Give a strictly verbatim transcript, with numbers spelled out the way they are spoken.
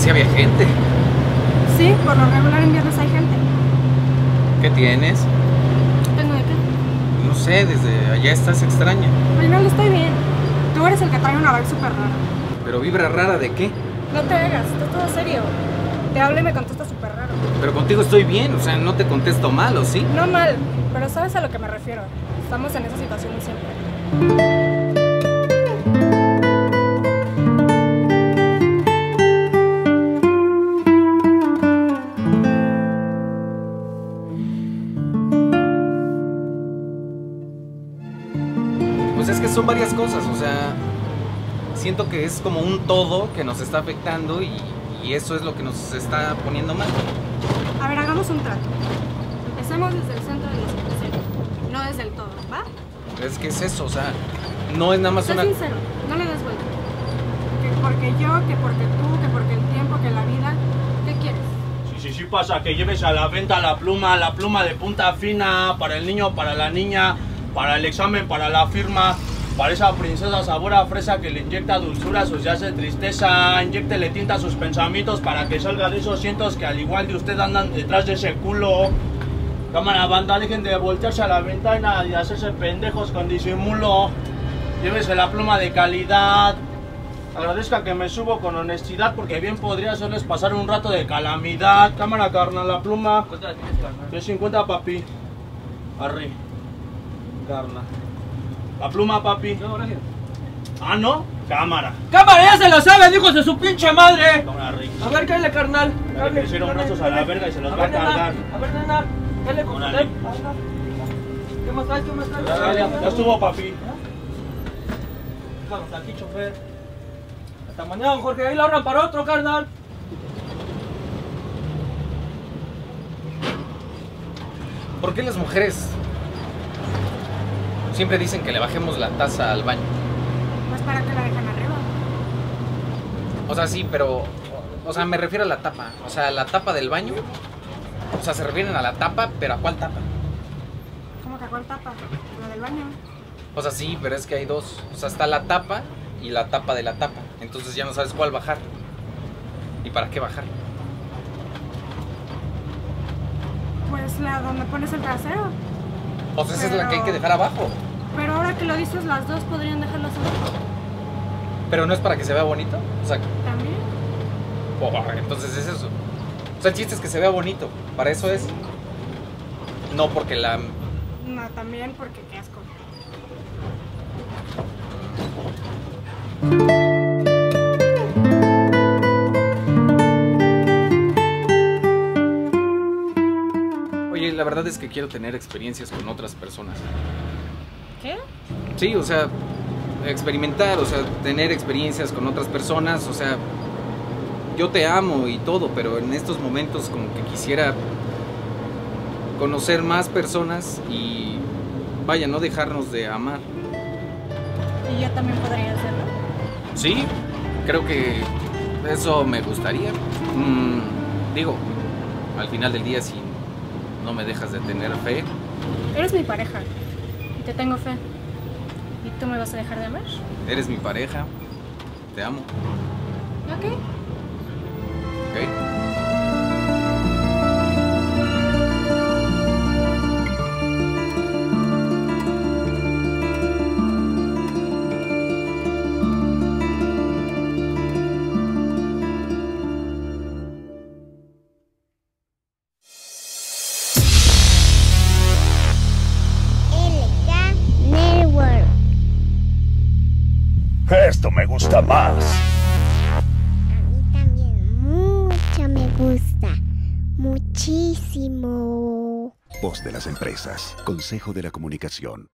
sí había gente. Sí, por lo regular en viernes hay gente. ¿Qué tienes? ¿Tengo de qué? No sé, desde allá estás extraña. Bueno, estoy bien. Tú eres el que trae una vibra súper rara. ¿Pero vibra rara de qué? No te hagas, esto es todo serio. Te hablo y me contestas súper raro. Pero contigo estoy bien, o sea, no te contesto mal, ¿o sí? No mal, pero sabes a lo que me refiero. Estamos en esa situación siempre. Pues es que son varias cosas, o sea, siento que es como un todo que nos está afectando y, y eso es lo que nos está poniendo mal. A ver, hagamos un trato. Empecemos desde el centro de la situación, no desde el todo, ¿va? Es que es eso, o sea, no es nada más una... Sé sincero, no le des vuelta. Que porque yo, que porque tú, que porque el tiempo, que la vida, ¿qué quieres? Sí, sí, sí pasa que lleves a la venta la pluma, la pluma de punta fina para el niño, para la niña... Para el examen, para la firma, para esa princesa sabor a fresa que le inyecta dulzura, hace tristeza, inyectele tinta a sus pensamientos para que salga de esos cientos que al igual de usted andan detrás de ese culo. Cámara banda, dejen de voltearse a la ventana y hacerse pendejos con disimulo. Llévese la pluma de calidad. Agradezca que me subo con honestidad porque bien podría hacerles pasar un rato de calamidad. Cámara carnal, la pluma. ¿Cuánto la tienes, carnal? trescientos cincuenta, papi. Arri. La pluma, papi. No, gracias. Ah, ¿no? Cámara. Cámara, ya se lo saben, hijos de su pinche madre. Cámara, rica. A ver, cállale, carnal. Dale, le hicieron brazos a la verga y se los va a cargar. A ver, nena, cállale con usted. ¿Qué más traes? ¿Qué más traes? Ya estuvo, papi. Vamos, aquí, chofer. Hasta mañana, Jorge. Ahí la ahorran para otro, carnal. ¿Por qué las mujeres siempre dicen que le bajemos la taza al baño? Pues para que la dejan arriba. O sea, sí, pero... O sea, me refiero a la tapa. O sea, la tapa del baño. O sea, se refieren a la tapa, pero ¿a cuál tapa? ¿Cómo que a cuál tapa? La del baño. O sea, sí, pero es que hay dos. O sea, está la tapa y la tapa de la tapa. Entonces ya no sabes cuál bajar. ¿Y para qué bajar? Pues la donde pones el trasero. O sea, esa es la que hay que dejar abajo. Pero ahora que lo dices, las dos podrían dejarlas abajo. ¿Pero no es para que se vea bonito? O sea, ¿también? Oh, entonces es eso. O sea, el chiste es que se vea bonito. Para eso es. No porque la... No, también porque qué asco. La verdad es que quiero tener experiencias con otras personas. ¿Qué? Sí, o sea, experimentar, o sea, tener experiencias con otras personas, o sea, yo te amo y todo, pero en estos momentos como que quisiera conocer más personas y, vaya, no dejarnos de amar. ¿Y yo también podría hacerlo? Sí, creo que eso me gustaría. Mm, digo, al final del día sí. No me dejas de tener fe. Eres mi pareja y te tengo fe. ¿Y tú me vas a dejar de amar? Eres mi pareja. Te amo. Ok. Ok. Esto me gusta más. A mí también mucho me gusta. Muchísimo. Voz de las empresas. Consejo de la Comunicación.